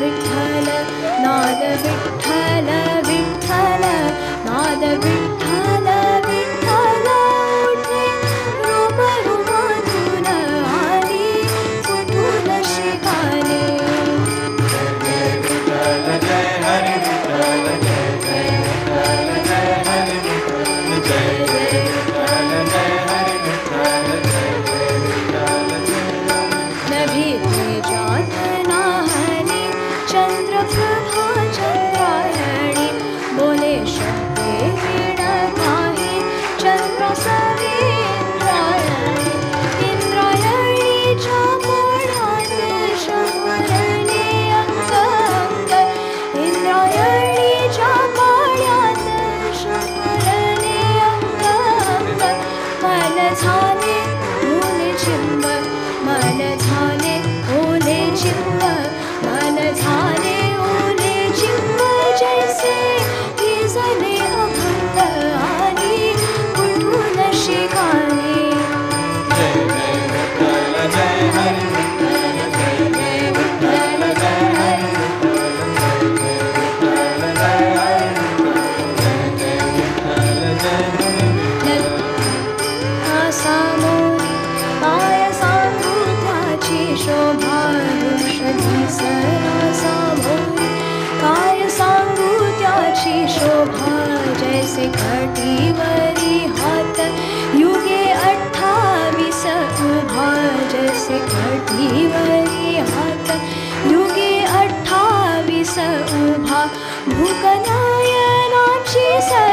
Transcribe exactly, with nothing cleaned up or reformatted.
विठ्ठल नाद विठ्ठल विठ्ठल नाद विठ्ठल विठ्ठल उठे रूबरू मधुर आली पुतुल शिवाले जय विठ्ठल जय हरि विठ्ठल जय जय विठ्ठल जय हरि विठ्ठल जय जय विठ्ठल जय हरि विठ्ठल जय जय विठ्ठल नभी ते जात भूकनायनाक्षी स